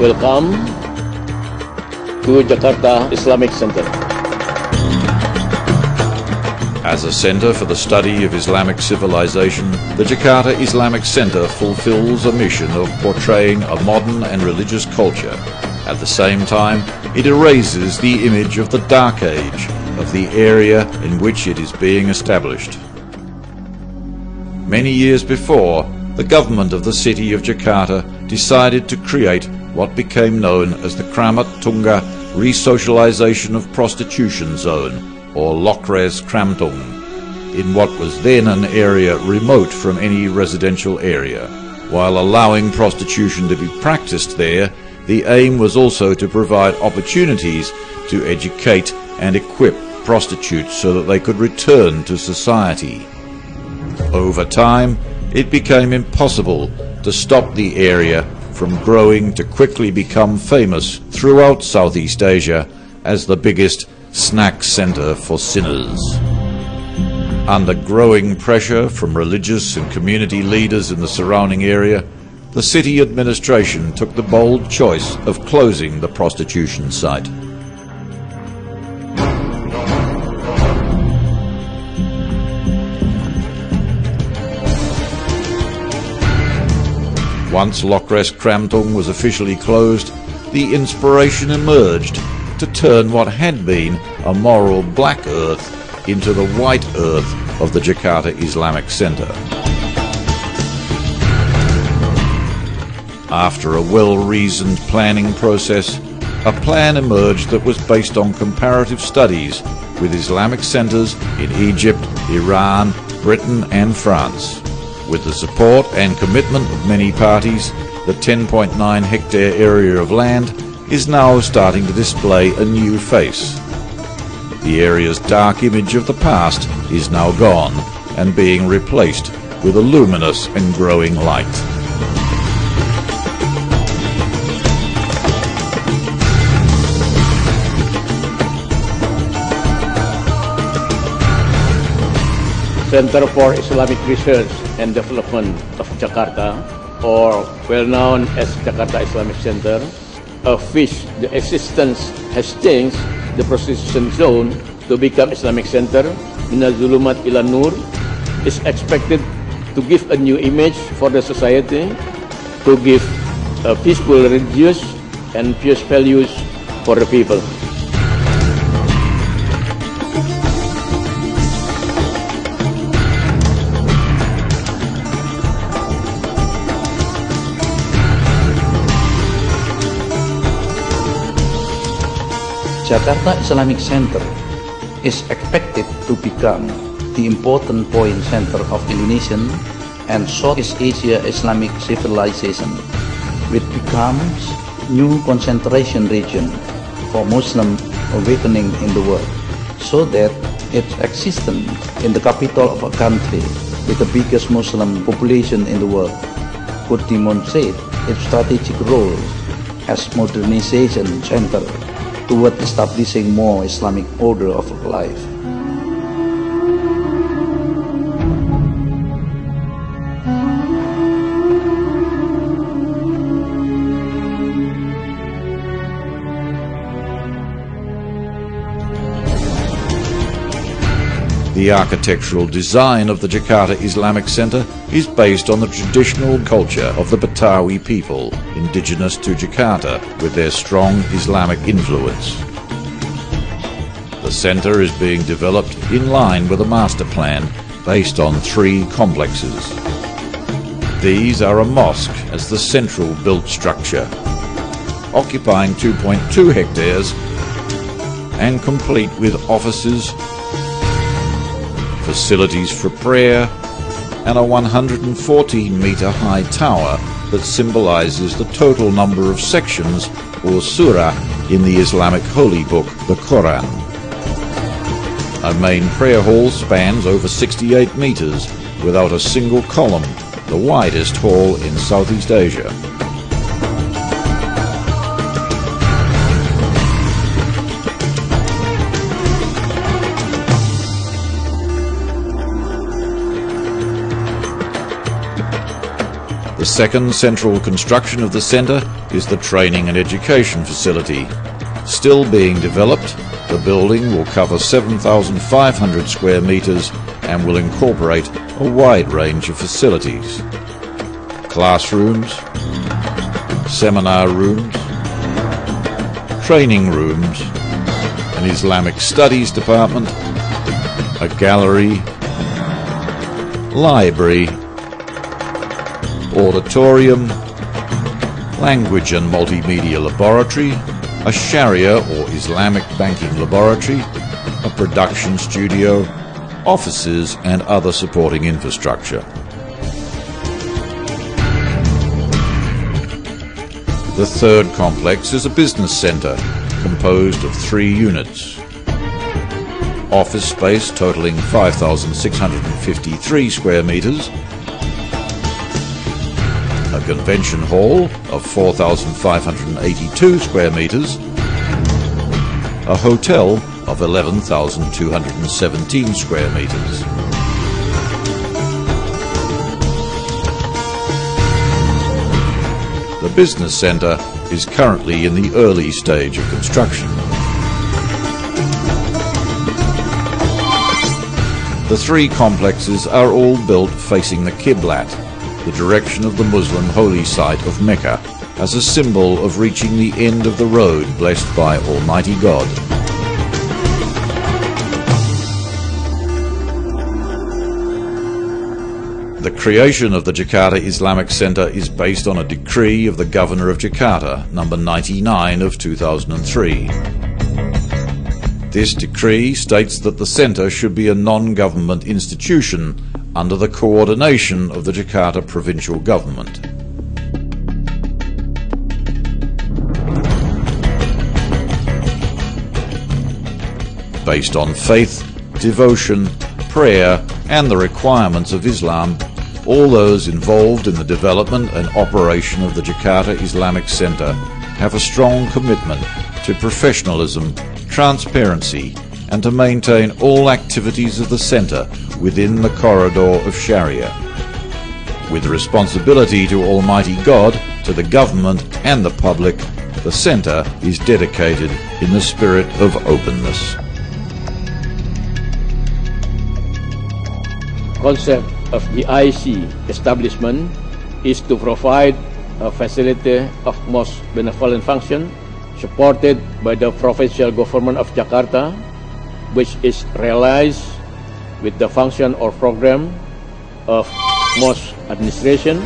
Welcome to Jakarta Islamic Center. As a center for the study of Islamic civilization, the Jakarta Islamic Center fulfills a mission of portraying a modern and religious culture. At the same time, it erases the image of the Dark Age, of the area in which it is being established. Many years before, the government of the city of Jakarta decided to create what became known as the Kramat Tunggak Resocialization of Prostitution Zone, or Lokres Kramtung, in what was then an area remote from any residential area. While allowing prostitution to be practiced there, the aim was also to provide opportunities to educate and equip prostitutes so that they could return to society. Over time, it became impossible to stop the area from growing to quickly become famous throughout Southeast Asia as the biggest snack center for sinners. Under growing pressure from religious and community leaders in the surrounding area, the city administration took the bold choice of closing the prostitution site. Once Lokres Kramtung was officially closed, the inspiration emerged to turn what had been a moral black earth into the white earth of the Jakarta Islamic Center. After a well-reasoned planning process, a plan emerged that was based on comparative studies with Islamic centers in Egypt, Iran, Britain and France. With the support and commitment of many parties, the 10.9 hectare area of land is now starting to display a new face. The area's dark image of the past is now gone and being replaced with a luminous and growing light. Center for Islamic Research and Development of Jakarta, or well known as Jakarta Islamic Center, of which the existence has changed the prostitution zone to become Islamic Center, Minazulumat Ilanur, is expected to give a new image for the society, to give a peaceful religious and pious values for the people. Jakarta Islamic Center is expected to become the important point center of Indonesian and Southeast Asia Islamic civilization, which becomes new concentration region for Muslim awakening in the world, so that its existence in the capital of a country with the biggest Muslim population in the world could demonstrate its strategic role as modernization center toward establishing more Islamic order of life. The architectural design of the Jakarta Islamic Center is based on the traditional culture of the Betawi people, indigenous to Jakarta, with their strong Islamic influence. The center is being developed in line with a master plan based on three complexes. These are a mosque as the central built structure, occupying 2.2 hectares and complete with offices, facilities for prayer, and a 114-meter high tower that symbolizes the total number of sections or surah in the Islamic holy book, the Quran. A main prayer hall spans over 68 meters without a single column, the widest hall in Southeast Asia. The second central construction of the centre is the training and education facility. Still being developed, the building will cover 7,500 square metres and will incorporate a wide range of facilities. Classrooms, seminar rooms, training rooms, an Islamic studies department, a gallery, library, auditorium, language and multimedia laboratory, a Sharia or Islamic banking laboratory, a production studio, offices and other supporting infrastructure. The third complex is a business centre composed of 3 units. Office space totalling 5,653 square metres, a convention hall of 4,582 square metres, a hotel of 11,217 square metres. The business centre is currently in the early stage of construction. The 3 complexes are all built facing the Kiblat, the direction of the Muslim holy site of Mecca, as a symbol of reaching the end of the road blessed by Almighty God. The creation of the Jakarta Islamic Center is based on a decree of the Governor of Jakarta, number 99 of 2003. This decree states that the centre should be a non-government institution under the coordination of the Jakarta provincial government. Based on faith, devotion, prayer and the requirements of Islam, all those involved in the development and operation of the Jakarta Islamic Center have a strong commitment to professionalism, transparency and to maintain all activities of the centre within the corridor of Sharia, with responsibility to Almighty God, to the government and the public. The centre is dedicated in the spirit of openness. Concept of the IC establishment is to provide a facility of most benevolent function supported by the provincial government of Jakarta, which is realized with the function or program of MOS administration.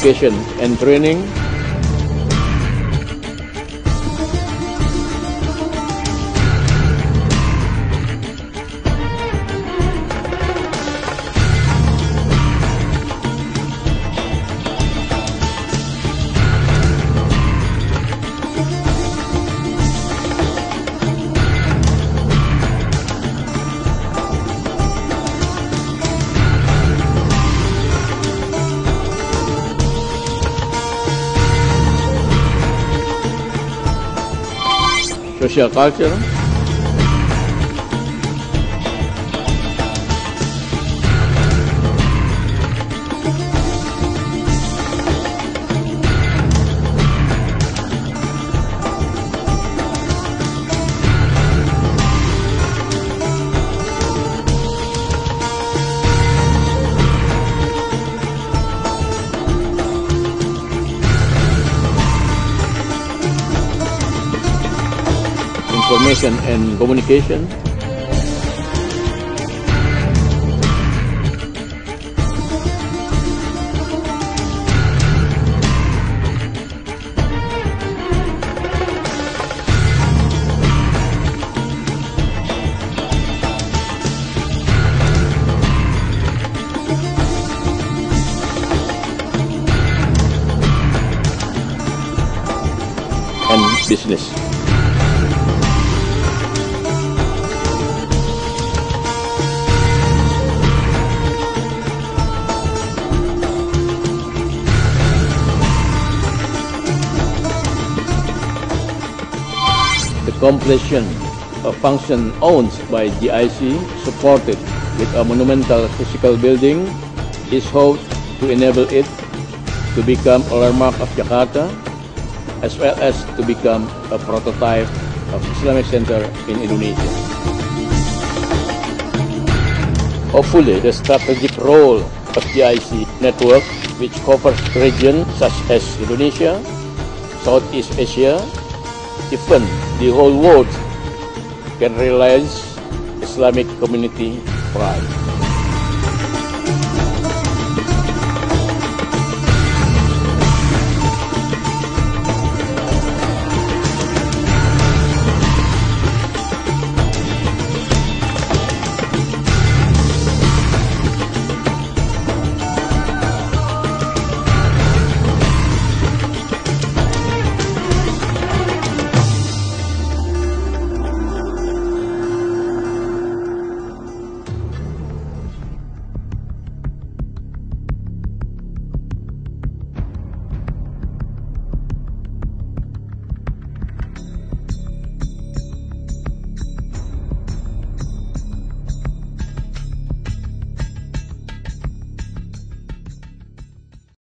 Education and training, social culture, information and communication, business. The completion of function owned by GIC, supported with a monumental physical building, is hoped to enable it to become a landmark of Jakarta, as well as to become a prototype of Islamic Center in Indonesia. Hopefully, the strategic role of GIC network, which covers regions such as Indonesia, Southeast Asia, even the whole world, can realize Islamic community pride.